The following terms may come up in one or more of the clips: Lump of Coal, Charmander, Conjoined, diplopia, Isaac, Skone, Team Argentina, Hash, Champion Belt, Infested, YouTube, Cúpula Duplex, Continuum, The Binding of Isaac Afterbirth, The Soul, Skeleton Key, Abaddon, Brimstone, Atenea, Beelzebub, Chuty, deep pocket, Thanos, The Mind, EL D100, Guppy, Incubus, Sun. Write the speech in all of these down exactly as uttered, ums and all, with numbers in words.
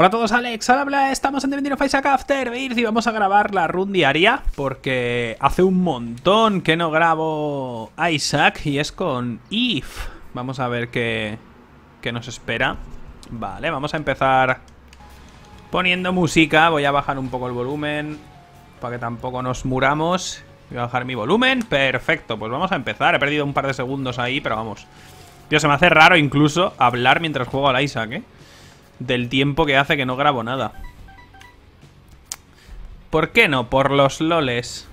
Hola a todos, Alex, al habla, estamos en The Binding of Isaac Afterbirth y vamos a grabar la run diaria porque hace un montón que no grabo Isaac y es con Eve. Vamos a ver qué, qué nos espera. Vale, vamos a empezar poniendo música. Voy a bajar un poco el volumen para que tampoco nos muramos. Voy a bajar mi volumen, perfecto, pues vamos a empezar. He perdido un par de segundos ahí, pero vamos. Tío, se me hace raro incluso hablar mientras juego al Isaac, ¿eh? Del tiempo que hace que no grabo nada. ¿Por qué no? Por los loles.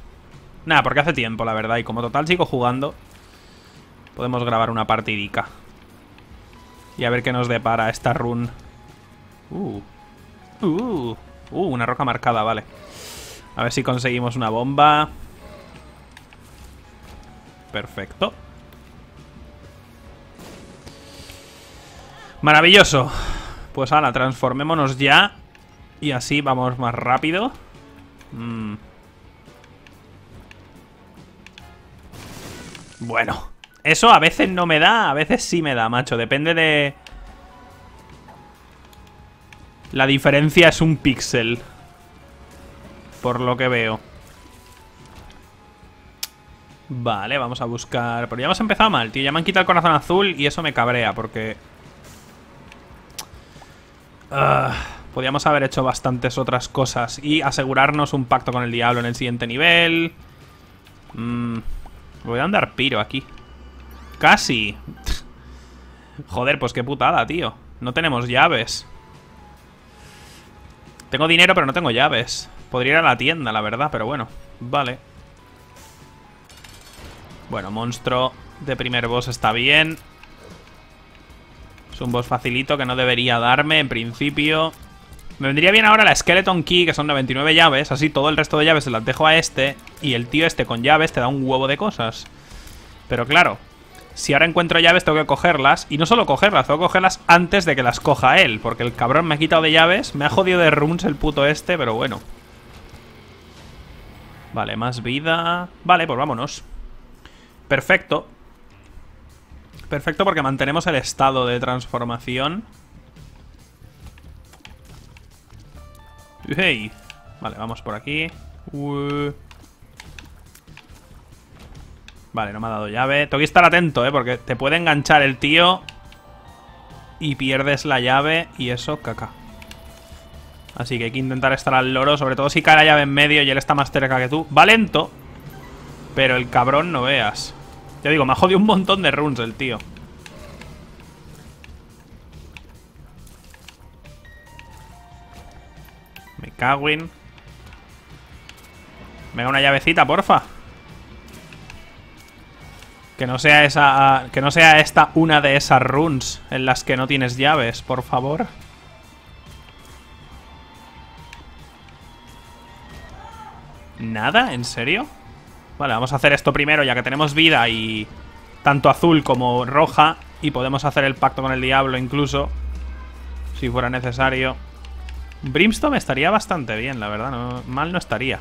Nada, porque hace tiempo, la verdad. Y como total sigo jugando, podemos grabar una partidica y a ver qué nos depara esta run. Uh Uh, uh una roca marcada, vale. A ver si conseguimos una bomba. Perfecto. Maravilloso. Pues ala, transformémonos ya. Y así vamos más rápido. Mm. Bueno. Eso a veces no me da, a veces sí me da, macho. Depende de... La diferencia es un píxel, por lo que veo. Vale, vamos a buscar... Pero ya hemos empezado mal, tío. Ya me han quitado el corazón azul y eso me cabrea porque... Uh, podríamos haber hecho bastantes otras cosas y asegurarnos un pacto con el diablo en el siguiente nivel. Mm, voy a andar piro aquí. Casi. Joder, pues qué putada, tío. No tenemos llaves. Tengo dinero, pero no tengo llaves. Podría ir a la tienda, la verdad, pero bueno. Vale. Bueno, monstruo de primer boss está bien. Es un boss facilito que no debería darme, en principio. Me vendría bien ahora la Skeleton Key, que son noventa y nueve llaves. Así todo el resto de llaves se las dejo a este. Y el tío este con llaves te da un huevo de cosas. Pero claro, si ahora encuentro llaves tengo que cogerlas. Y no solo cogerlas, tengo que cogerlas antes de que las coja él. Porque el cabrón me ha quitado de llaves. Me ha jodido de runes el puto este, pero bueno. Vale, más vida. Vale, pues vámonos. Perfecto. Perfecto, porque mantenemos el estado de transformación. ¡Hey! Vale, vamos por aquí. Uh. Vale, no me ha dado llave. Tengo que estar atento, ¿eh? Porque te puede enganchar el tío y pierdes la llave y eso, caca. Así que hay que intentar estar al loro, sobre todo si cae la llave en medio y él está más cerca que tú. Va lento, pero el cabrón no veas. Te digo, me ha jodido un montón de runes el tío. Me cago en... Venga, una llavecita, porfa. Que no sea esa... Que no sea esta una de esas runes en las que no tienes llaves, por favor. ¿Nada? ¿En serio? Vale, vamos a hacer esto primero ya que tenemos vida y tanto azul como roja. Y podemos hacer el pacto con el diablo incluso, si fuera necesario. Brimstone estaría bastante bien, la verdad, no, mal no estaría.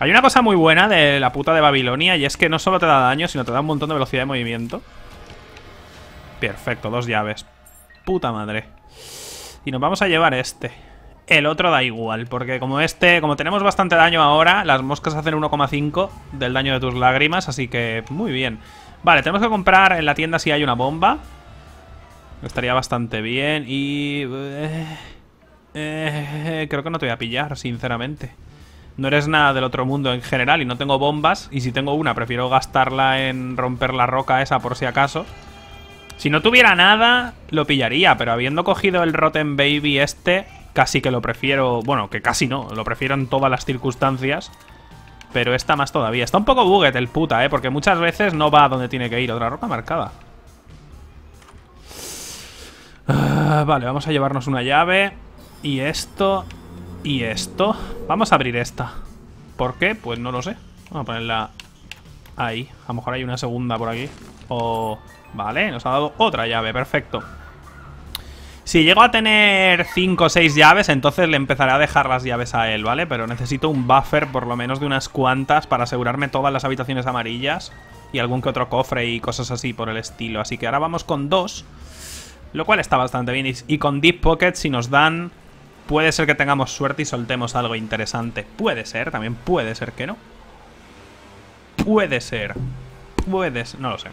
Hay una cosa muy buena de la puta de Babilonia y es que no solo te da daño, sino te da un montón de velocidad de movimiento. Perfecto, dos llaves. Puta madre. Y nos vamos a llevar este. El otro da igual, porque como este, como tenemos bastante daño ahora, las moscas hacen uno coma cinco del daño de tus lágrimas, así que muy bien. Vale, tenemos que comprar en la tienda si hay una bomba. Estaría bastante bien y... Eh, eh, creo que no te voy a pillar, sinceramente. No eres nada del otro mundo en general y no tengo bombas, y si tengo una prefiero gastarla en romper la roca esa por si acaso. Si no tuviera nada, lo pillaría, pero habiendo cogido el Rotten Baby este... Casi que lo prefiero... Bueno, que casi no. Lo prefiero en todas las circunstancias. Pero esta más todavía. Está un poco bugged el puta, ¿eh? Porque muchas veces no va a donde tiene que ir. Otra roca marcada. Ah, vale, vamos a llevarnos una llave. Y esto... Y esto... Vamos a abrir esta. ¿Por qué? Pues no lo sé. Vamos a ponerla ahí. A lo mejor hay una segunda por aquí. O... Vale, nos ha dado otra llave. Perfecto. Si llego a tener cinco o seis llaves, entonces le empezaré a dejar las llaves a él, ¿vale? Pero necesito un buffer por lo menos de unas cuantas para asegurarme todas las habitaciones amarillas y algún que otro cofre y cosas así por el estilo. Así que ahora vamos con dos. Lo cual está bastante bien. Y con Deep Pocket, si nos dan, puede ser que tengamos suerte y soltemos algo interesante. Puede ser, también puede ser que no. Puede ser. Puede ser, no lo sé.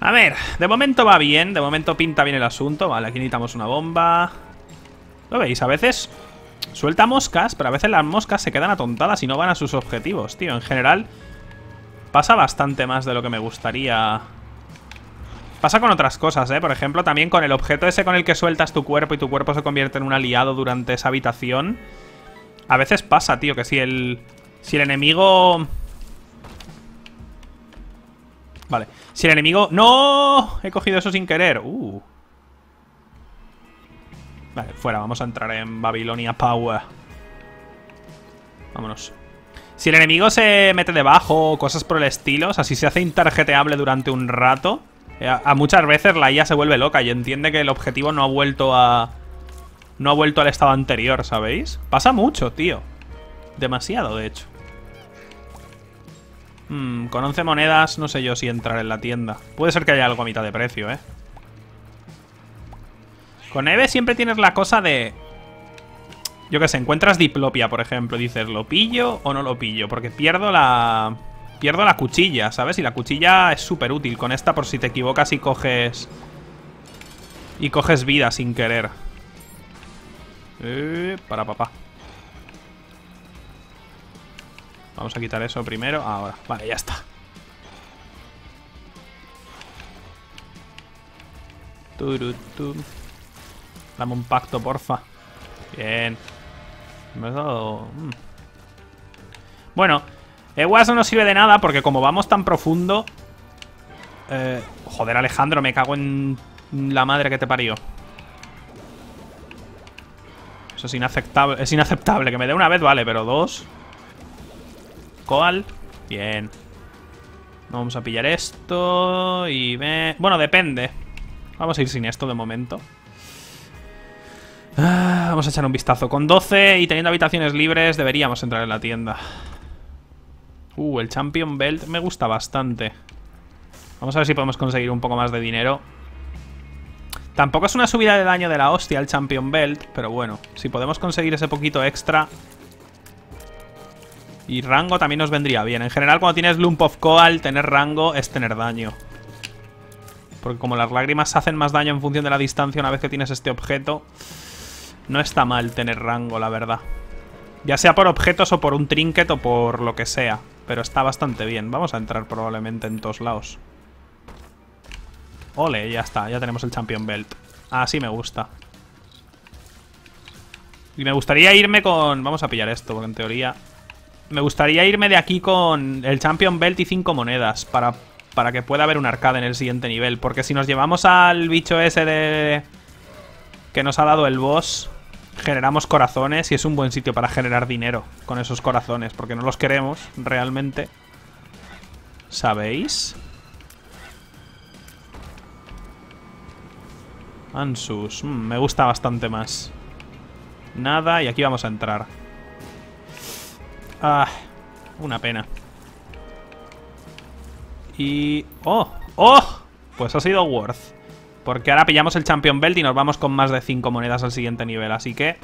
A ver, de momento va bien. De momento pinta bien el asunto. Vale, aquí necesitamos una bomba. ¿Lo veis? A veces suelta moscas, pero a veces las moscas se quedan atontadas y no van a sus objetivos, tío. En general, pasa bastante más de lo que me gustaría. Pasa con otras cosas, ¿eh? Por ejemplo, también con el objeto ese con el que sueltas tu cuerpo y tu cuerpo se convierte en un aliado durante esa habitación. A veces pasa, tío, que si el... Si el enemigo... Vale. Si el enemigo... ¡No! He cogido eso sin querer. ¡Uh! Vale, fuera. Vamos a entrar en Babilonia Power. Vámonos. Si el enemigo se mete debajo o cosas por el estilo, o sea, si se hace intarjeteable durante un rato... A muchas veces la I A se vuelve loca y entiende que el objetivo no ha vuelto a... No ha vuelto al estado anterior, ¿sabéis? Pasa mucho, tío. Demasiado, de hecho. Hmm, con once monedas no sé yo si entrar en la tienda. Puede ser que haya algo a mitad de precio, ¿eh? Con Eve siempre tienes la cosa de... Yo qué sé, encuentras diplopia, por ejemplo. Dices, ¿lo pillo o no lo pillo? Porque pierdo la... Pierdo la cuchilla, ¿sabes? Y la cuchilla es súper útil con esta por si te equivocas y coges... Y coges vida sin querer. Eh, para papá. Vamos a quitar eso primero. Ahora. Vale, ya está. Dame un pacto, porfa. Bien. Me has dado... Bueno... Ewas no nos sirve de nada porque como vamos tan profundo... Eh, joder, Alejandro, me cago en la madre que te parió. Eso es inaceptable. Es inaceptable. Que me dé una vez, vale, pero dos. Coal. Bien. Vamos a pillar esto y me... Bueno, depende. Vamos a ir sin esto de momento. Ah, vamos a echar un vistazo. Con doce y teniendo habitaciones libres deberíamos entrar en la tienda. Uh, el Champion Belt me gusta bastante. Vamos a ver si podemos conseguir un poco más de dinero. Tampoco es una subida de daño de la hostia el Champion Belt, pero bueno, si podemos conseguir ese poquito extra. Y rango también nos vendría bien. En general, cuando tienes Lump of Coal, tener rango es tener daño. Porque como las lágrimas hacen más daño en función de la distancia una vez que tienes este objeto, no está mal tener rango, la verdad. Ya sea por objetos o por un trinket o por lo que sea. Pero está bastante bien. Vamos a entrar probablemente en todos lados. Ole, ya está. Ya tenemos el Champion Belt. Así me gusta. Y me gustaría irme con... Vamos a pillar esto, porque en teoría... Me gustaría irme de aquí con el Champion Belt y cinco monedas. Para, para que pueda haber un arcade en el siguiente nivel. Porque si nos llevamos al bicho ese de... Que nos ha dado el boss... Generamos corazones y es un buen sitio para generar dinero con esos corazones, porque no los queremos realmente. ¿Sabéis? Ansuz. Mm, me gusta bastante más. Nada, y aquí vamos a entrar. Ah, una pena. Y... ¡Oh! ¡Oh! Pues ha sido worth. Porque ahora pillamos el Champion Belt y nos vamos con más de cinco monedas al siguiente nivel, así que...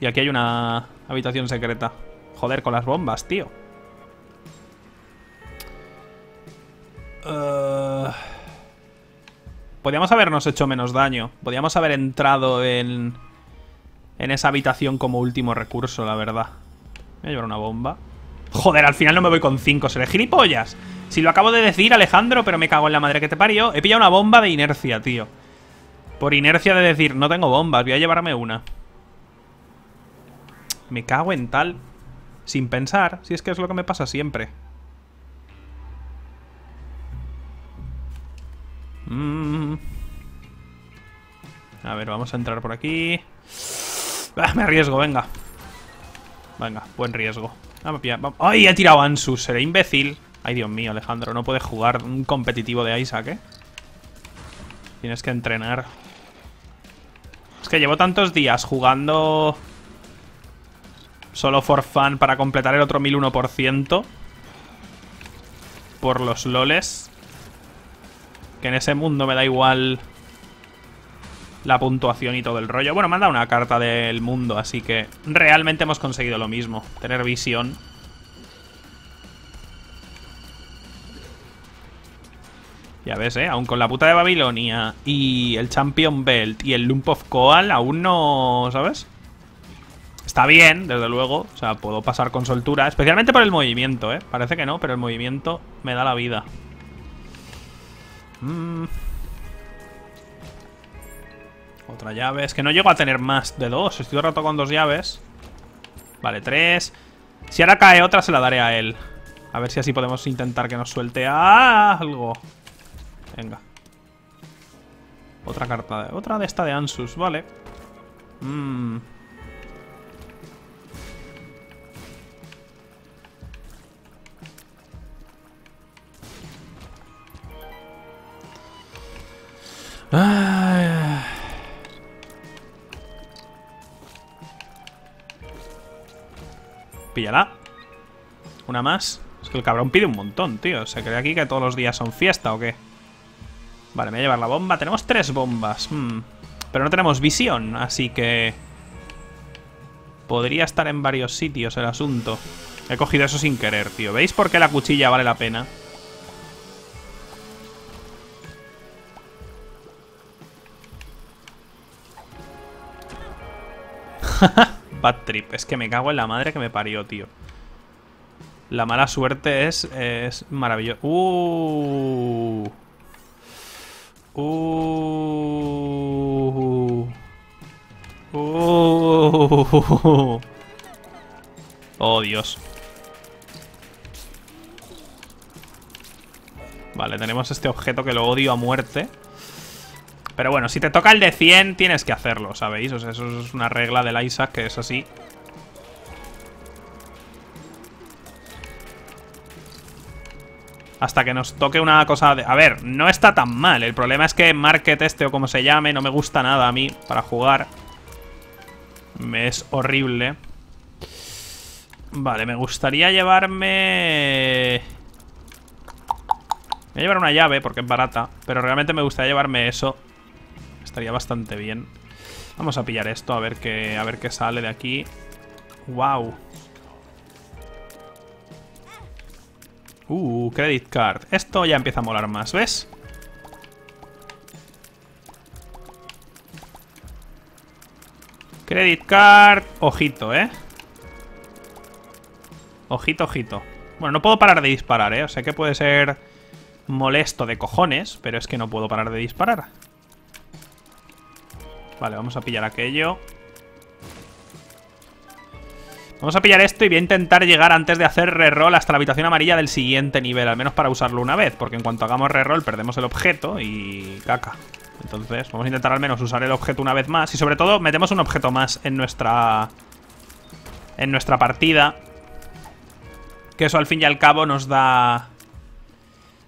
Y aquí hay una habitación secreta. Joder, con las bombas, tío. Uh... Podríamos habernos hecho menos daño. Podríamos haber entrado en... En esa habitación como último recurso, la verdad. Voy a llevar una bomba. Joder, al final no me voy con cinco, seré gilipollas. Si lo acabo de decir, Alejandro, pero me cago en la madre que te parió. He pillado una bomba de inercia, tío. Por inercia de decir, no tengo bombas, voy a llevarme una. Me cago en tal. Sin pensar, si es que es lo que me pasa siempre. Mm. A ver, vamos a entrar por aquí. Ah, me arriesgo, venga. Venga, buen riesgo. Vamos a pillar, vamos. ¡Ay, he tirado Ansuz! Seré imbécil. Ay, Dios mío, Alejandro, no puedes jugar un competitivo de Isaac, ¿eh? Tienes que entrenar. Es que llevo tantos días jugando solo for fun para completar el otro mil uno por ciento por los loles, que en ese mundo me da igual la puntuación y todo el rollo. Bueno, me han dado una carta del mundo, así que realmente hemos conseguido lo mismo. Tener visión. Ya ves, eh, aún con la puta de Babilonia y el Champion Belt y el Lump of Coal, aún no, ¿sabes? Está bien, desde luego, o sea, puedo pasar con soltura, especialmente por el movimiento, eh. Parece que no, pero el movimiento me da la vida. Mm. Otra llave, es que no llego a tener más de dos, estoy todo el rato con dos llaves. Vale, tres. Si ahora cae otra se la daré a él. A ver si así podemos intentar que nos suelte algo. Venga. Otra carta, otra de esta de Ansuz, vale. Mmm. Ah. Píllala. Una más. Es que el cabrón pide un montón, tío. ¿Se cree aquí que todos los días son fiesta o qué? Vale, me voy a llevar la bomba. Tenemos tres bombas. Hmm. Pero no tenemos visión, así que... podría estar en varios sitios el asunto. He cogido eso sin querer, tío. ¿Veis por qué la cuchilla vale la pena? Bad trip. Es que me cago en la madre que me parió, tío. La mala suerte es... es maravillosa. Uh... Uh, uh, uh, oh, Dios. Vale, tenemos este objeto que lo odio a muerte. Pero bueno, si te toca el de cien, tienes que hacerlo, ¿sabéis? O sea, eso es una regla del Isaac que es así. Hasta que nos toque una cosa de... A ver, no está tan mal. El problema es que Market este o como se llame no me gusta nada a mí para jugar. Me es horrible. Vale, me gustaría llevarme... voy a llevar una llave porque es barata. Pero realmente me gustaría llevarme eso. Estaría bastante bien. Vamos a pillar esto a ver qué, a ver qué sale de aquí. Wow. Uh, Credit Card. Esto ya empieza a molar más, ¿ves? Credit Card. Ojito, ¿eh? Ojito, ojito. Bueno, no puedo parar de disparar, ¿eh? O sea que puede ser molesto de cojones, pero es que no puedo parar de disparar. Vale, vamos a pillar aquello. Vamos a pillar esto y voy a intentar llegar antes de hacer reroll hasta la habitación amarilla del siguiente nivel, al menos para usarlo una vez, porque en cuanto hagamos reroll perdemos el objeto y caca. Entonces vamos a intentar al menos usar el objeto una vez más y sobre todo metemos un objeto más en nuestra en nuestra partida, que eso al fin y al cabo nos da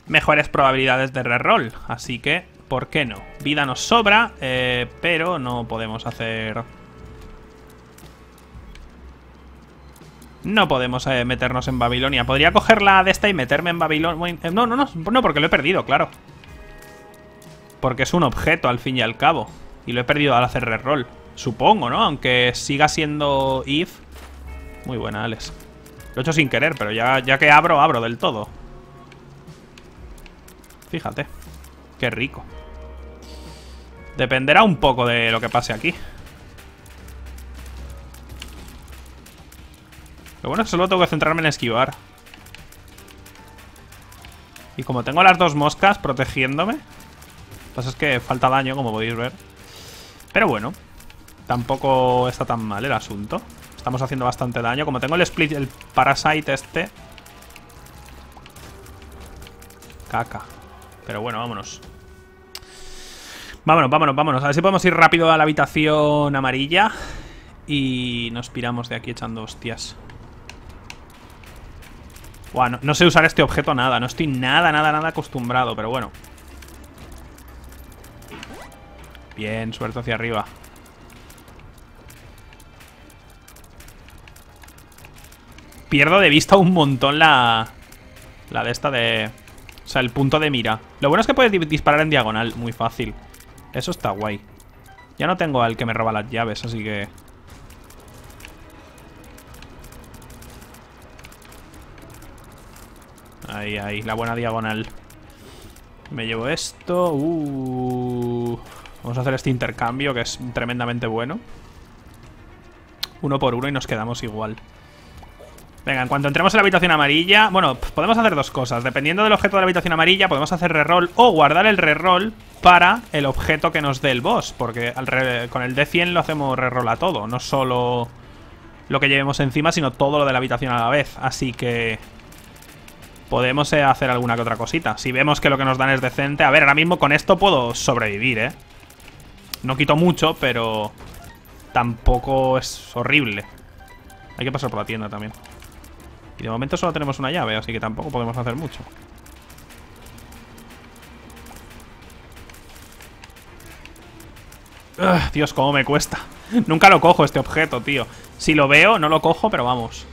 mejores probabilidades de reroll, así que ¿por qué no? Vida nos sobra, eh, pero no podemos hacer... no podemos eh, meternos en Babilonia. Podría coger la de esta y meterme en Babilonia. No, no, no, no, porque lo he perdido, claro. Porque es un objeto al fin y al cabo. Y lo he perdido al hacer reroll. Supongo, ¿no? Aunque siga siendo Eve. Muy buena, Alex. Lo he hecho sin querer, pero ya, ya que abro, abro del todo. Fíjate. Qué rico. Dependerá un poco de lo que pase aquí. Lo bueno es que solo tengo que centrarme en esquivar. Y como tengo las dos moscas protegiéndome, lo que pasa es que falta daño, como podéis ver. Pero bueno, tampoco está tan mal el asunto. Estamos haciendo bastante daño. Como tengo el split, el parasite este. Caca. Pero bueno, vámonos. Vámonos, vámonos, vámonos. A ver si podemos ir rápido a la habitación amarilla. Y nos piramos de aquí echando hostias. Buah, no, no sé usar este objeto nada. No estoy nada, nada, nada acostumbrado. Pero bueno. Bien, suelto hacia arriba. Pierdo de vista un montón la... la de esta de... o sea, el punto de mira. Lo bueno es que puedes disparar en diagonal. Muy fácil. Eso está guay. Ya no tengo al que me roba las llaves, así que... Ahí, ahí, la buena diagonal. Me llevo esto. Uh, vamos a hacer este intercambio, que es tremendamente bueno. Uno por uno y nos quedamos igual. Venga, en cuanto entremos en la habitación amarilla... Bueno, podemos hacer dos cosas. Dependiendo del objeto de la habitación amarilla, podemos hacer reroll o guardar el reroll para el objeto que nos dé el boss. Porque al re con el D cien lo hacemos reroll a todo. No solo lo que llevemos encima, sino todo lo de la habitación a la vez. Así que... podemos hacer alguna que otra cosita. Si vemos que lo que nos dan es decente... A ver, ahora mismo con esto puedo sobrevivir, ¿eh? No quito mucho, pero... tampoco es horrible. Hay que pasar por la tienda también. Y de momento solo tenemos una llave, así que tampoco podemos hacer mucho. Ugh, Dios, cómo me cuesta. Nunca lo cojo este objeto, tío. Si lo veo, no lo cojo, pero vamos...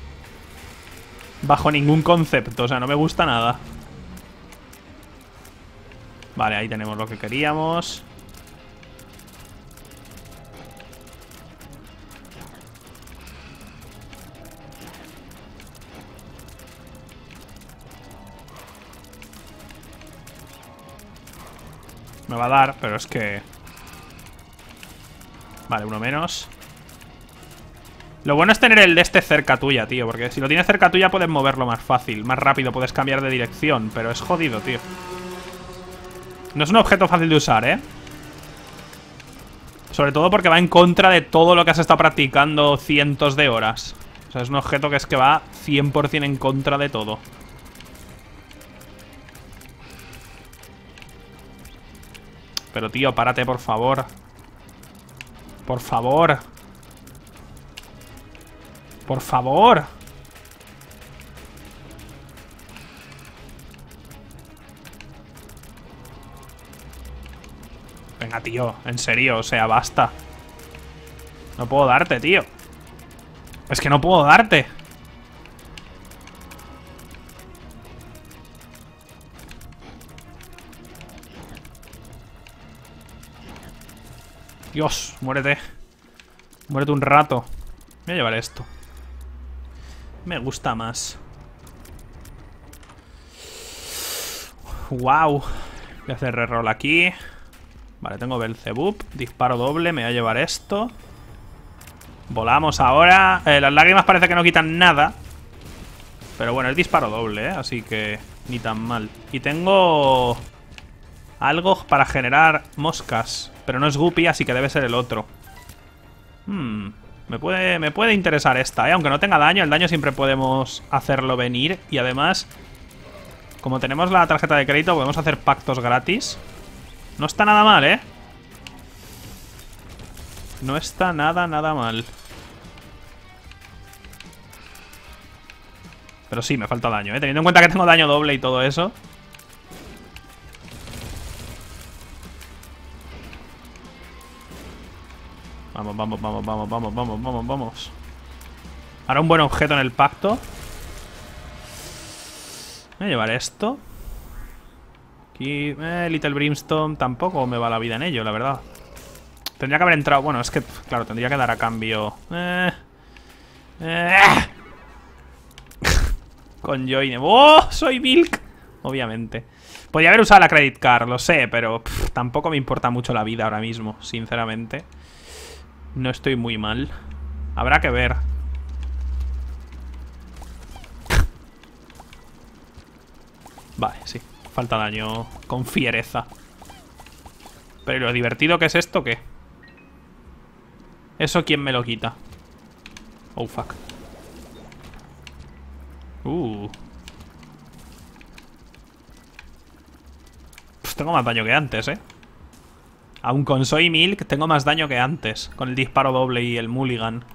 bajo ningún concepto, o sea, no me gusta nada. Vale, ahí tenemos lo que queríamos. Me va a dar, pero es que... Vale, uno menos. Lo bueno es tener el de este cerca tuya, tío. Porque si lo tienes cerca tuya puedes moverlo más fácil, más rápido, puedes cambiar de dirección. Pero es jodido, tío. No es un objeto fácil de usar, ¿eh? Sobre todo porque va en contra de todo lo que has estado practicando cientos de horas. O sea, es un objeto que es que va cien por cien en contra de todo. Pero, tío, párate, por favor. Por favor. ¡Por favor! Venga, tío. En serio, o sea, basta. No puedo darte, tío. Es que no puedo darte. Dios, muérete. Muérete un rato. Voy a llevar esto. Me gusta más. Wow. Voy a hacer reroll aquí. Vale, tengo Beelzebub. Disparo doble, me voy a llevar esto. Volamos ahora. eh, Las lágrimas parece que no quitan nada. Pero bueno, es disparo doble, ¿eh? Así que ni tan mal. Y tengo algo para generar moscas. Pero no es Guppy, así que debe ser el otro. Hmm... Me puede, me puede interesar esta, ¿eh? Aunque no tenga daño, el daño siempre podemos hacerlo venir. Y además, como tenemos la tarjeta de crédito, podemos hacer pactos gratis. No está nada mal, ¿eh? No está nada, nada mal. Pero sí, me falta daño, ¿eh? Teniendo en cuenta que tengo daño doble y todo eso. Vamos, vamos, vamos, vamos, vamos, vamos, vamos, vamos. Ahora un buen objeto en el pacto. Voy a llevar esto. Aquí, eh, Little Brimstone. Tampoco me va la vida en ello, la verdad. Tendría que haber entrado, bueno, es que, claro, tendría que dar a cambio eh, eh. Conjoined. ¡Oh! Soy Milk. Obviamente. Podría haber usado la Credit Card, lo sé, pero pff, tampoco me importa mucho la vida ahora mismo, sinceramente. No estoy muy mal. Habrá que ver. Vale, sí. Falta daño con fiereza. Pero ¿y lo divertido que es esto, qué? ¿Eso quién me lo quita? Oh, fuck. Uh. Pues tengo más daño que antes, ¿eh? Aún con Soy Milk tengo más daño que antes. Con el disparo doble y el mulligan.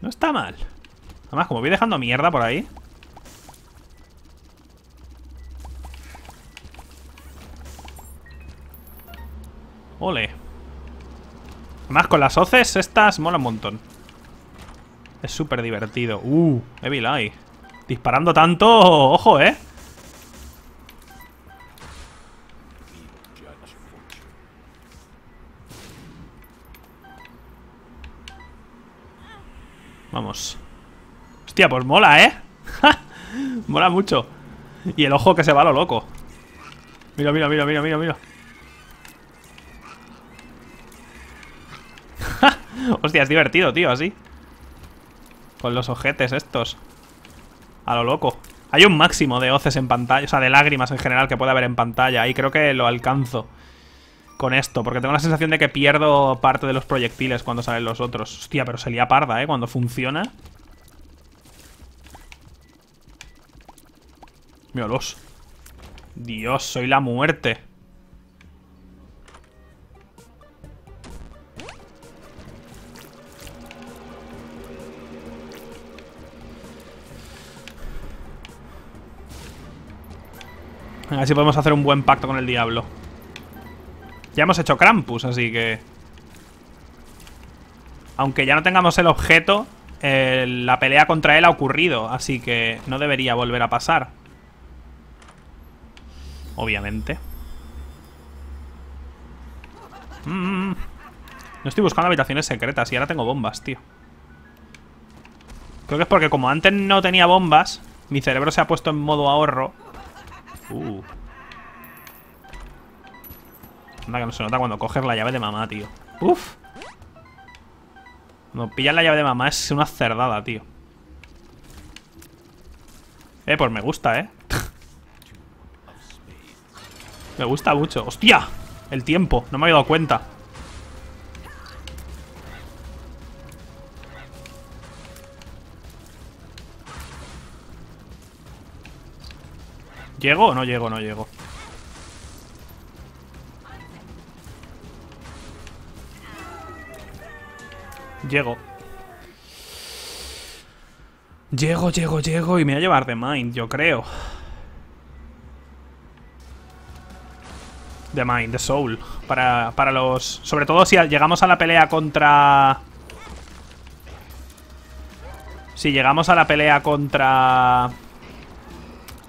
No está mal. Además, como voy dejando mierda por ahí. Ole. Además, con las hoces estas mola un montón. Es súper divertido. Uh, Evil Eye. Disparando tanto, ojo, eh. Vamos. Hostia, pues mola, ¿eh? Mola mucho. Y el ojo que se va a lo loco. Mira, mira, mira, mira, mira, mira. Hostia, es divertido, tío, así. Con los ojetes estos. A lo loco. Hay un máximo de hoces en pantalla, o sea, de lágrimas en general que puede haber en pantalla. Y creo que lo alcanzo con esto, porque tengo la sensación de que pierdo parte de los proyectiles cuando salen los otros. Hostia, pero se lía parda, ¿eh? Cuando funciona. Míralos. Dios, soy la muerte. A ver si podemos hacer un buen pacto con el diablo. Ya hemos hecho Krampus, así que... Aunque ya no tengamos el objeto, eh, la pelea contra él ha ocurrido, así que no debería volver a pasar. Obviamente. Mm. No estoy buscando habitaciones secretas y ahora tengo bombas, tío. Creo que es porque como antes no tenía bombas, mi cerebro se ha puesto en modo ahorro. Uh. Anda que no se nota cuando coges la llave de mamá, tío. Uf. Cuando pillas la llave de mamá es una cerdada, tío. Eh, pues me gusta, eh. Me gusta mucho. ¡Hostia! El tiempo, no me había dado cuenta. ¿Llego o no llego? No llego. Llego. Llego, llego, llego. Y me voy a llevar The Mind, yo creo. The Mind, The Soul. Para, para los... Sobre todo si llegamos a la pelea contra... Si llegamos a la pelea contra...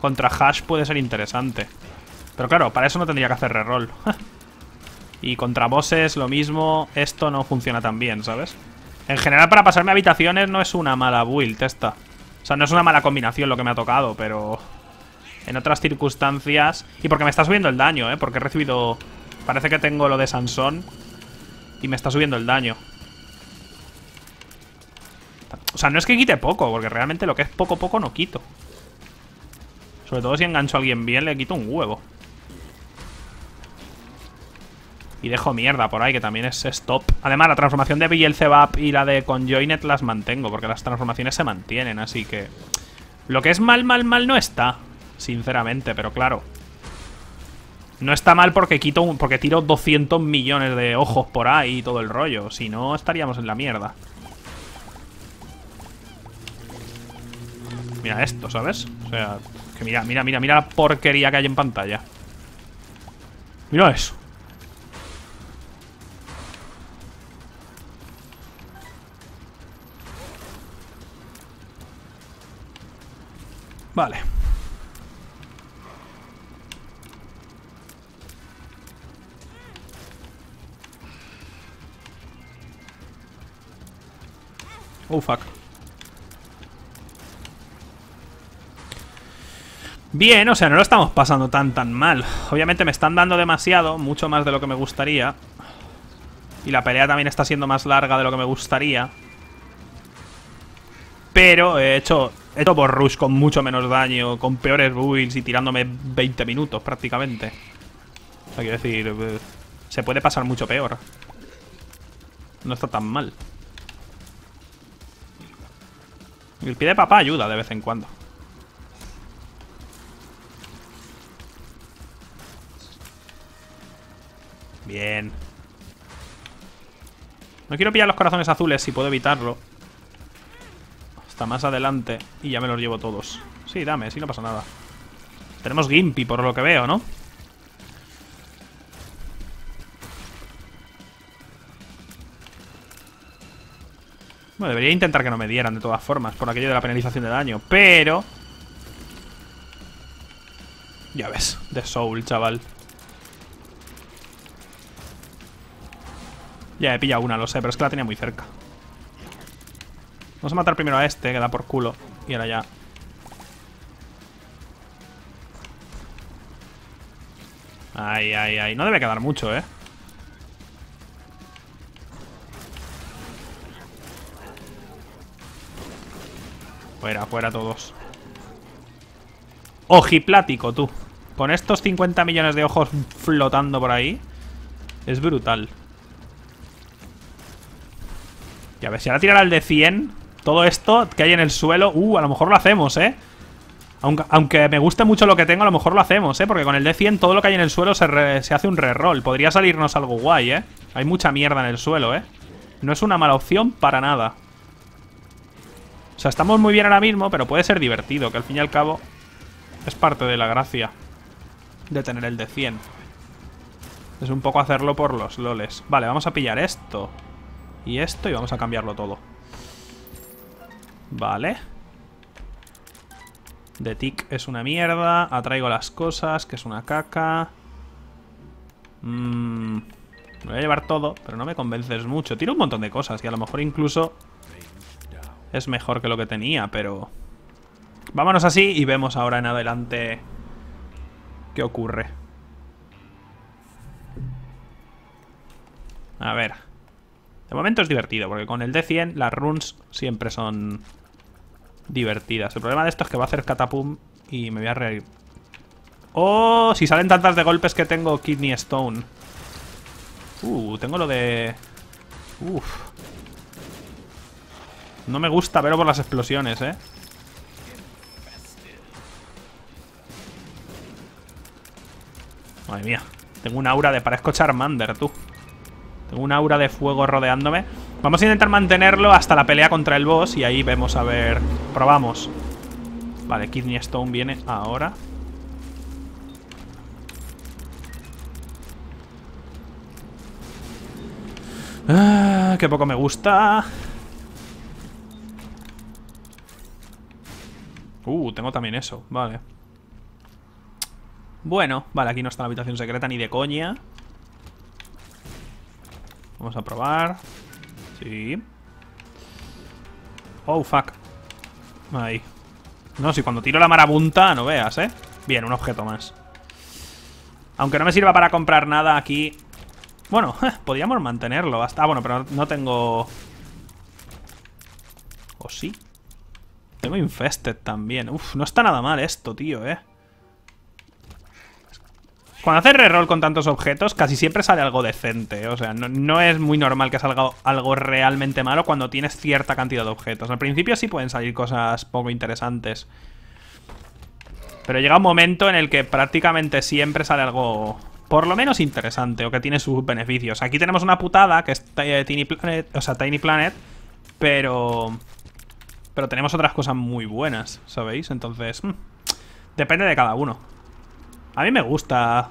Contra Hash puede ser interesante. Pero claro, para eso no tendría que hacer reroll. Y contra bosses lo mismo. Esto no funciona tan bien, ¿sabes? En general para pasarme habitaciones no es una mala build esta. O sea, no es una mala combinación lo que me ha tocado, pero... En otras circunstancias... Y porque me está subiendo el daño, ¿eh? Porque he recibido... Parece que tengo lo de Sansón. Y me está subiendo el daño. O sea, no es que quite poco, porque realmente lo que es poco poco no quito. Sobre todo si engancho a alguien bien, le quito un huevo. Y dejo mierda por ahí, que también es stop. Además, la transformación de Beelzebub y la de Conjoined las mantengo, porque las transformaciones se mantienen, así que... Lo que es mal, mal, mal no está, sinceramente, pero claro. No está mal porque quito un, porque tiro doscientos millones de ojos por ahí y todo el rollo. Si no, estaríamos en la mierda. Mira esto, ¿sabes? O sea... Que mira, mira, mira, mira la porquería que hay en pantalla. Mira eso. Vale. Oh, fuck. Bien, o sea, no lo estamos pasando tan tan mal. Obviamente me están dando demasiado, mucho más de lo que me gustaría. Y la pelea también está siendo más larga de lo que me gustaría. Pero he hecho, he hecho boss rush con mucho menos daño, con peores builds y tirándome veinte minutos prácticamente. O sea, quiero decir, se puede pasar mucho peor. No está tan mal. El pie de papá ayuda de vez en cuando. Bien. No quiero pillar los corazones azules si puedo evitarlo. Hasta más adelante. Y ya me los llevo todos. Sí, dame, sí, no pasa nada. Tenemos Gimpy por lo que veo, ¿no? Bueno, debería intentar que no me dieran de todas formas, por aquello de la penalización de daño. Pero... Ya ves, The Soul, chaval. Ya he pillado una, lo sé, pero es que la tenía muy cerca. Vamos a matar primero a este, que da por culo. Y ahora ya. Ay, ay, ay. No debe quedar mucho, eh. Fuera, fuera todos. Ojiplático, tú. Con estos cincuenta millones de ojos flotando por ahí. Es brutal. Y a ver, si ahora tirara el de cien. Todo esto que hay en el suelo. Uh, a lo mejor lo hacemos, eh. Aunque, aunque me guste mucho lo que tengo, a lo mejor lo hacemos, eh. Porque con el de cien todo lo que hay en el suelo se, re, se hace un reroll. Podría salirnos algo guay, eh. Hay mucha mierda en el suelo, eh. No es una mala opción para nada. O sea, estamos muy bien ahora mismo, pero puede ser divertido, que al fin y al cabo es parte de la gracia de tener el de cien. Es un poco hacerlo por los loles. Vale, vamos a pillar esto y esto y vamos a cambiarlo todo. Vale. The Tick es una mierda. Atraigo las cosas, que es una caca. Mm, me voy a llevar todo, pero no me convences mucho. Tiro un montón de cosas y a lo mejor incluso... es mejor que lo que tenía, pero... vámonos así y vemos ahora en adelante qué ocurre. A ver. De momento es divertido, porque con el D cien las runes siempre son divertidas. El problema de esto es que va a hacer catapum y me voy a reír. ¡Oh! Si salen tantas de golpes que tengo Kidney Stone. Uh, tengo lo de... Uf... no me gusta, pero por las explosiones, eh. Madre mía. Tengo un aura de... parezco Charmander, tú. Tengo un aura de fuego rodeándome. Vamos a intentar mantenerlo hasta la pelea contra el boss. Y ahí vemos, a ver... probamos. Vale, Kidney Stone viene ahora. Ah, qué poco me gusta. Uh, tengo también eso, vale. Bueno, vale, aquí no está la habitación secreta ni de coña. Vamos a probar. Sí. Oh, fuck. Ahí. No, si cuando tiro la marabunta, no veas, eh. Bien, un objeto más. Aunque no me sirva para comprar nada aquí. Bueno, eh, podríamos mantenerlo hasta... ah, bueno, pero no tengo... ¿o sí? Tengo Infested también. Uf, no está nada mal esto, tío, eh. Cuando haces reroll con tantos objetos, casi siempre sale algo decente. O sea, no, no es muy normal que salga algo realmente malo cuando tienes cierta cantidad de objetos. Al principio sí pueden salir cosas poco interesantes, pero llega un momento en el que prácticamente siempre sale algo por lo menos interesante o que tiene sus beneficios. Aquí tenemos una putada que es Tiny Planet, o sea, Tiny Planet, pero... pero tenemos otras cosas muy buenas, ¿sabéis? Entonces, mmm, depende de cada uno. A mí me gusta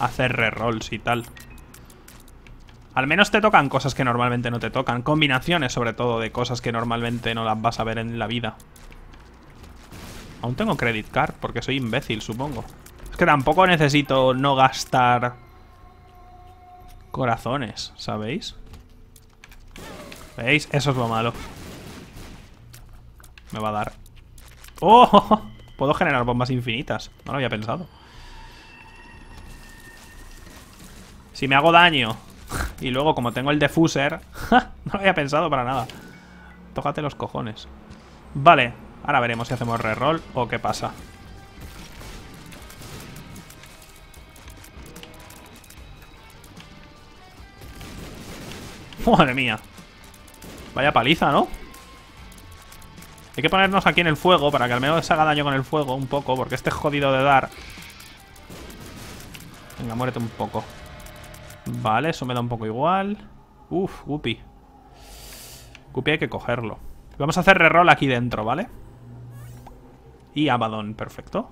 hacer rerolls y tal. Al menos te tocan cosas que normalmente no te tocan. Combinaciones, sobre todo, de cosas que normalmente no las vas a ver en la vida. Aún tengo Credit Card, porque soy imbécil, supongo. Es que tampoco necesito no gastar corazones, ¿sabéis? ¿Veis? Eso es lo malo. Me va a dar... ¡oh! Puedo generar bombas infinitas. No lo había pensado. Si me hago daño y luego como tengo el defuser... no lo había pensado para nada. Tócate los cojones. Vale, ahora veremos si hacemos reroll o qué pasa. Madre mía. Vaya paliza, ¿no? Hay que ponernos aquí en el fuego para que al menos se haga daño con el fuego un poco, porque este es jodido de dar. Venga, muérete un poco. Vale, eso me da un poco igual. Uf, Guppy. Guppy hay que cogerlo. Vamos a hacer reroll aquí dentro, ¿vale? Y Abaddon, perfecto.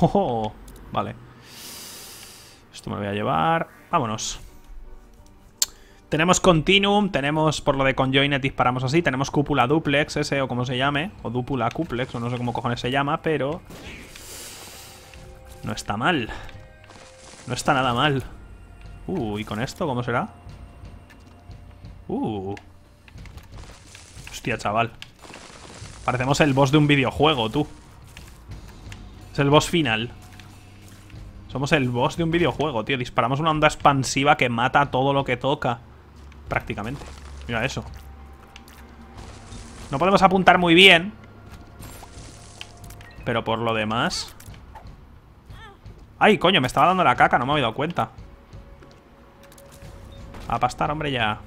Oh, vale. Esto me lo voy a llevar. Vámonos. Tenemos Continuum, tenemos por lo de Conjoined disparamos así, tenemos Cúpula Duplex, ese o como se llame, o Dúpula Duplex, o no sé cómo cojones se llama, pero... no está mal. No está nada mal. Uh, ¿y con esto cómo será? Uh. Hostia, chaval. Parecemos el boss de un videojuego, tú. Es el boss final. Somos el boss de un videojuego, tío. Disparamos una onda expansiva que mata todo lo que toca. Prácticamente. Mira eso. No podemos apuntar muy bien, pero por lo demás... ¡Ay, coño! Me estaba dando la caca, no me había dado cuenta. A pastar, hombre, ya.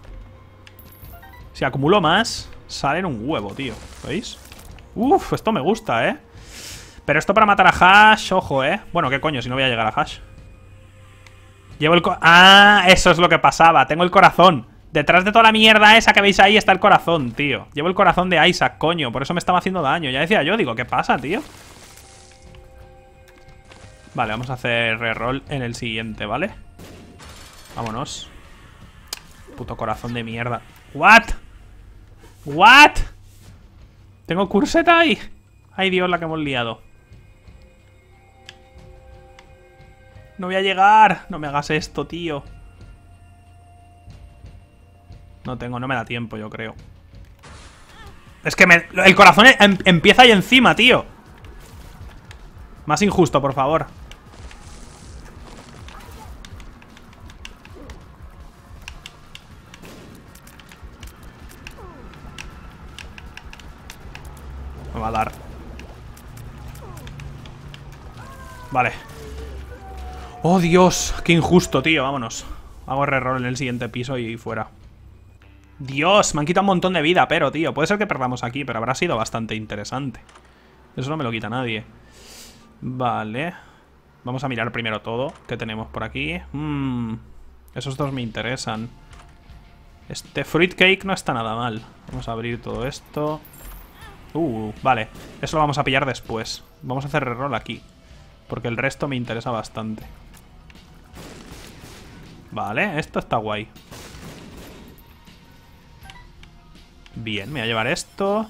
Si acumulo más, salen un huevo, tío. ¿Veis? Uf, esto me gusta, ¿eh? Pero esto para matar a Hash, ojo, ¿eh? Bueno, ¿qué coño? Si no voy a llegar a Hash. Llevo el... Co ¡Ah! Eso es lo que pasaba. Tengo el corazón. Detrás de toda la mierda esa que veis ahí está el corazón, tío. Llevo el corazón de Isaac, coño. Por eso me estaba haciendo daño. Ya decía yo, digo, ¿qué pasa, tío? Vale, vamos a hacer reroll en el siguiente, ¿vale? Vámonos. Puto corazón de mierda. ¿What? ¿What? ¿Tengo curseta ahí? Ay, Dios, la que hemos liado. No voy a llegar. No me hagas esto, tío. No tengo, no me da tiempo, yo creo. Es que me, el corazón em, empieza ahí encima, tío. Más injusto, por favor. Me va a dar. Vale. Oh, Dios, qué injusto, tío. Vámonos. Hago reroll en el siguiente piso y fuera. Dios, me han quitado un montón de vida, pero, tío, puede ser que perdamos aquí, pero habrá sido bastante interesante. Eso no me lo quita nadie. Vale. Vamos a mirar primero todo que tenemos por aquí. Mm, esos dos me interesan. Este fruit cake no está nada mal. Vamos a abrir todo esto. Uh, vale. Eso lo vamos a pillar después. Vamos a hacer reroll aquí, porque el resto me interesa bastante. Vale, esto está guay. Bien, me voy a llevar esto.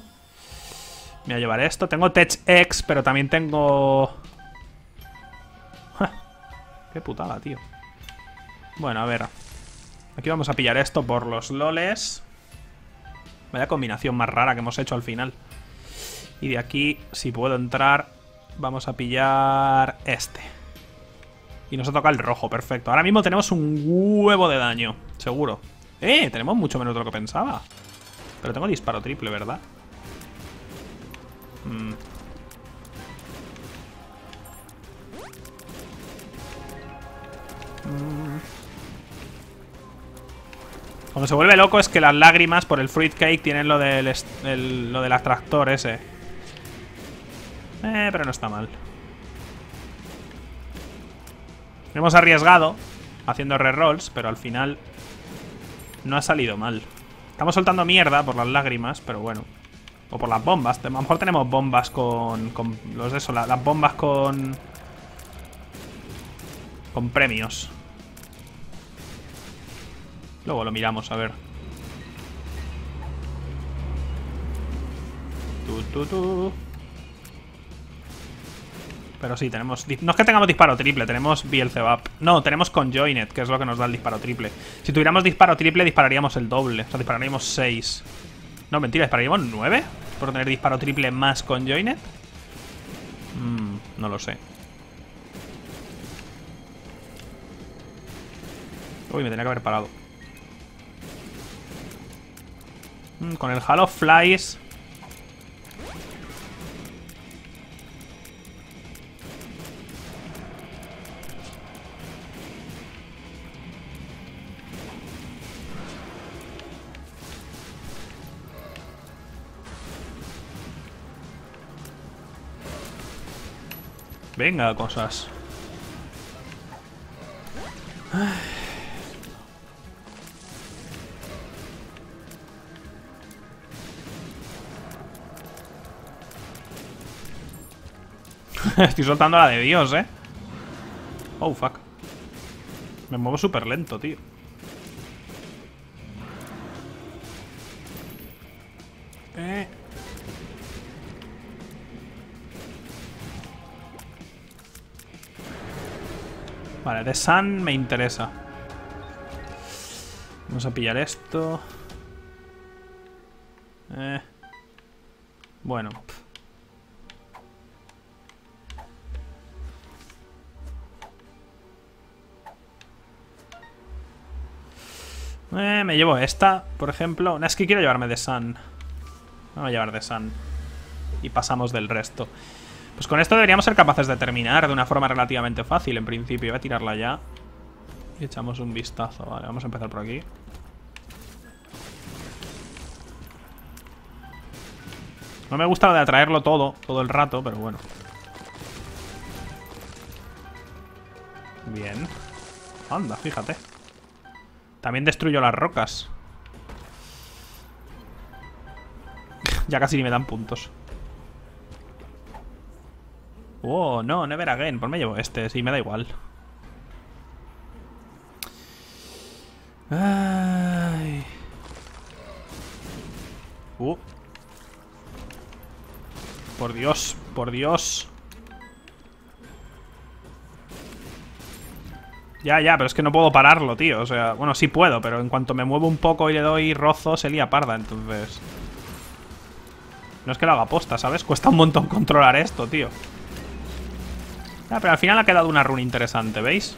Me voy a llevar esto. Tengo Tech X, pero también tengo... Qué putada, tío. Bueno, a ver. Aquí vamos a pillar esto por los loles. Vaya combinación más rara que hemos hecho al final. Y de aquí, si puedo entrar, vamos a pillar este. Y nos ha tocado el rojo, perfecto. Ahora mismo tenemos un huevo de daño, seguro. Eh, tenemos mucho menos de lo que pensaba. Pero tengo disparo triple, ¿verdad? Mm. Mm. Cuando se vuelve loco es que las lágrimas por el fruitcake tienen lo del, el, lo del atractor ese. Eh, pero no está mal. Hemos arriesgado haciendo rerolls, pero al final no ha salido mal. Estamos soltando mierda por las lágrimas, pero bueno. O por las bombas. A lo mejor tenemos bombas con... con los de eso, la, las bombas con... con premios. Luego lo miramos, a ver. Tu, tu, tu. Pero sí, tenemos... No es que tengamos disparo triple, tenemos Beelzebub. No, tenemos Conjoined, que es lo que nos da el disparo triple. Si tuviéramos disparo triple, dispararíamos el doble. O sea, dispararíamos seis. No, mentira, dispararíamos nueve. Por tener disparo triple más Conjoined. Mm, no lo sé. Uy, me tenía que haber parado. Mm, con el Halo Flies... Venga, cosas. Estoy soltando la de Dios, eh. Oh, fuck. Me muevo súper lento, tío. Eh. Vale, de Sun me interesa. Vamos a pillar esto. Eh. Bueno. Eh, me llevo esta, por ejemplo. Es que quiero llevarme de Sun. Vamos a llevar de Sun. Y pasamos del resto. Pues con esto deberíamos ser capaces de terminar de una forma relativamente fácil, en principio. Voy a tirarla ya. Y echamos un vistazo. Vale, vamos a empezar por aquí. No me gusta lo de atraerlo todo, todo el rato, pero bueno. Bien. Anda, fíjate. También destruyo las rocas. Ya casi ni me dan puntos. Oh, no, never again. Pues me llevo este, sí, me da igual. Ay. Uh. Por Dios, por Dios. Ya, ya, pero es que no puedo pararlo, tío. O sea, bueno, sí puedo, pero en cuanto me muevo un poco y le doy rozo, se lía parda, entonces... No es que lo haga posta, ¿sabes? Cuesta un montón controlar esto, tío. Ah, pero al final ha quedado una run interesante, ¿veis?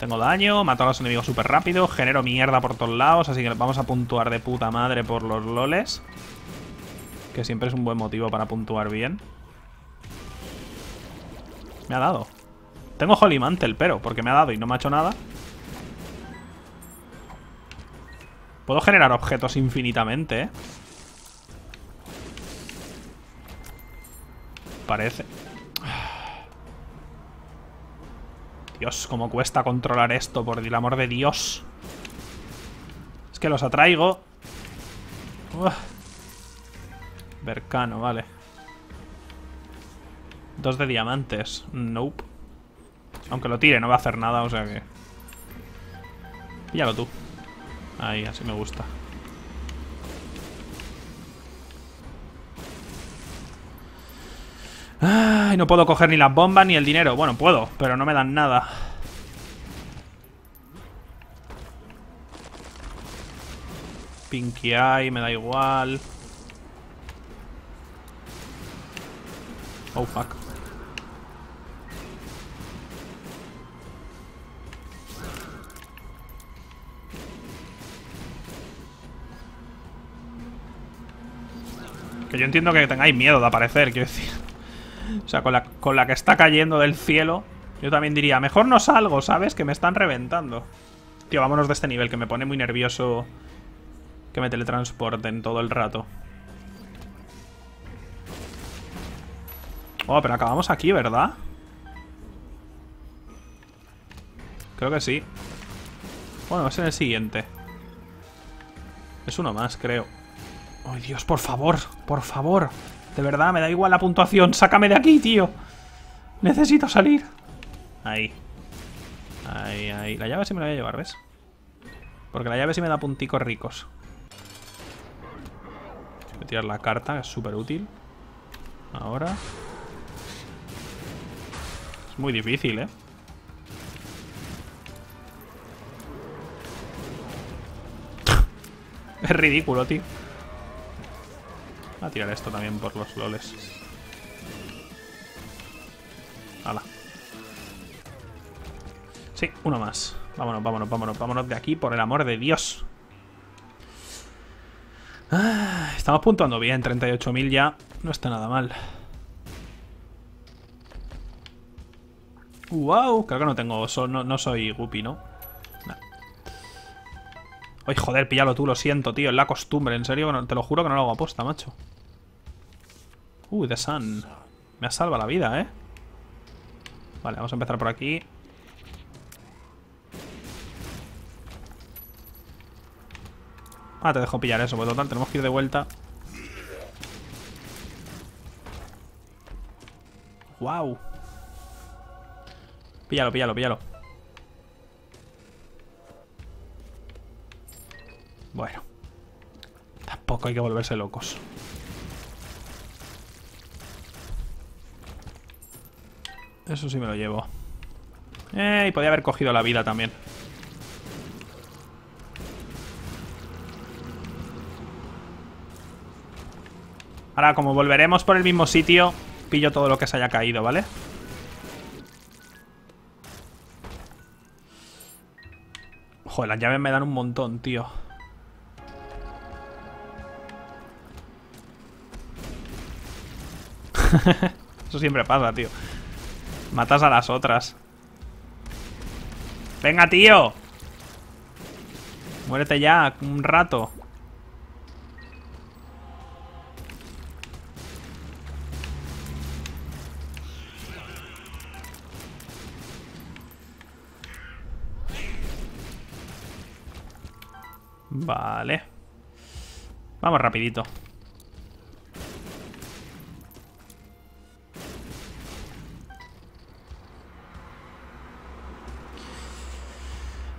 Tengo daño, mato a los enemigos súper rápido, genero mierda por todos lados, así que vamos a puntuar de puta madre por los loles. Que siempre es un buen motivo para puntuar bien. Me ha dado. Tengo Holy Mantle, pero, porque me ha dado y no me ha hecho nada. Puedo generar objetos infinitamente, ¿eh? Parece. Dios, cómo cuesta controlar esto, por el amor de Dios. Es que los atraigo. Uf. Bercano, vale. Dos de diamantes. Nope. Aunque lo tire, no va a hacer nada, o sea que... Píllalo tú. Ahí, así me gusta. Ay, no puedo coger ni las bombas ni el dinero. Bueno, puedo, pero no me dan nada. Pinky Eye, me da igual. Oh, fuck. Que yo entiendo que tengáis miedo de aparecer, quiero decir. O sea, con la, con la que está cayendo del cielo, yo también diría, mejor no salgo, ¿sabes? Que me están reventando. Tío, vámonos de este nivel, que me pone muy nervioso que me teletransporten todo el rato. Oh, pero acabamos aquí, ¿verdad? Creo que sí. Bueno, es en el siguiente. Es uno más, creo. ¡Ay, Dios, por favor! ¡Por favor! De verdad, me da igual la puntuación. ¡Sácame de aquí, tío! Necesito salir. Ahí. Ahí, ahí. La llave sí me la voy a llevar, ¿ves? Porque la llave sí me da punticos ricos. Voy a tirar la carta, que es súper útil. Ahora. Es muy difícil, ¿eh? Es ridículo, tío. Voy a tirar esto también por los loles. Hala. Sí, uno más. Vámonos, vámonos, vámonos, vámonos de aquí, por el amor de Dios. Ah, estamos puntuando bien, treinta y ocho mil ya. No está nada mal. ¡Wow! Creo que no tengo... So, no, no soy Guppy, ¿no? No. Ay, joder, píllalo tú, lo siento, tío. Es la costumbre, en serio. Bueno, te lo juro que no lo hago aposta, macho. Uh, The Sun. Me ha salvado la vida, ¿eh? Vale, vamos a empezar por aquí. Ah, te dejo pillar eso, pues total, tenemos que ir de vuelta. ¡Wow! Píllalo, píllalo, píllalo. Bueno. Tampoco hay que volverse locos. Eso sí me lo llevo. Eh, y podía haber cogido la vida también. Ahora, como volveremos por el mismo sitio, pillo todo lo que se haya caído, ¿vale? Joder, las llaves me dan un montón, tío. Eso siempre pasa, tío. Matas a las otras. ¡Venga, tío! Muérete ya, un rato. Vale. Vamos rapidito.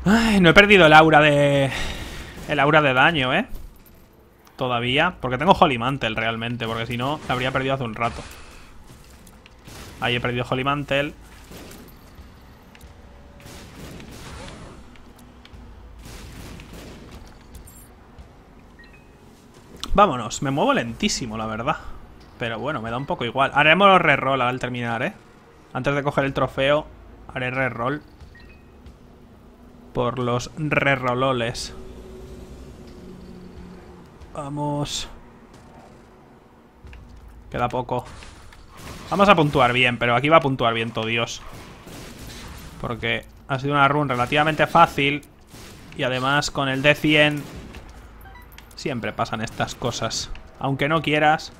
Ay, no he perdido el aura de... El aura de daño, ¿eh? Todavía. Porque tengo Holy Mantle realmente. Porque si no, la habría perdido hace un rato. Ahí he perdido Holy Mantle. Vámonos. Me muevo lentísimo, la verdad. Pero bueno, me da un poco igual. Haremos reroll al terminar, ¿eh? Antes de coger el trofeo, haré reroll. Por los rerololes. Vamos. Queda poco. Vamos a puntuar bien, pero aquí va a puntuar bien, todo Dios. Porque ha sido una run relativamente fácil. Y además con el D cien... Siempre pasan estas cosas. Aunque no quieras.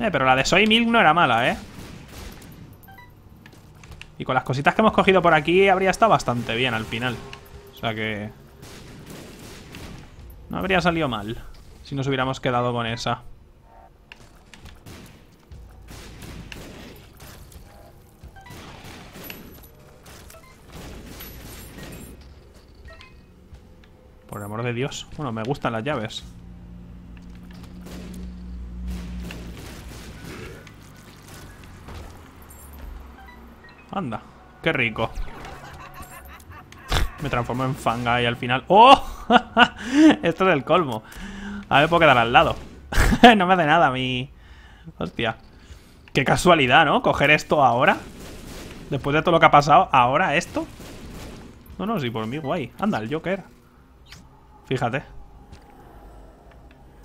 Eh, pero la de Soy Milk no era mala, ¿eh? Y con las cositas que hemos cogido por aquí habría estado bastante bien al final. O sea que... No habría salido mal si nos hubiéramos quedado con esa. Por amor de Dios. Bueno, me gustan las llaves. Anda, qué rico. Me transformo en fanga y al final... ¡Oh! Esto es el colmo. A ver, puedo quedar al lado. No me hace nada mi... Hostia. Qué casualidad, ¿no? Coger esto ahora. Después de todo lo que ha pasado, ahora esto. No, no, sí, por mí, guay. Anda, el Joker. Fíjate.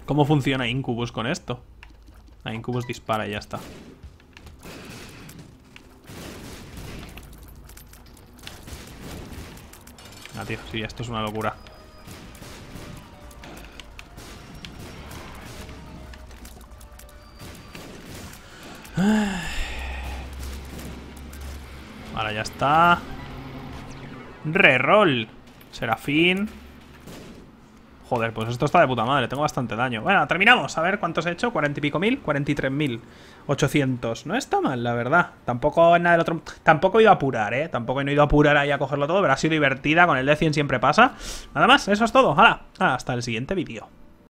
¿Cómo funciona Incubus con esto? A Incubus dispara y ya está. Ah, tío, sí, esto es una locura. Ahora ya está. Reroll. Serafín. Joder, pues esto está de puta madre. Tengo bastante daño. Bueno, terminamos. A ver cuántos he hecho. Cuarenta y pico mil. cuarenta y tres mil ochocientos. No está mal, la verdad. Tampoco es nada del otro... Tampoco he ido a apurar, ¿eh? Tampoco he ido a apurar ahí a cogerlo todo. Pero ha sido divertida. Con el D cien siempre pasa. Nada más. Eso es todo. Hala. Hasta el siguiente vídeo.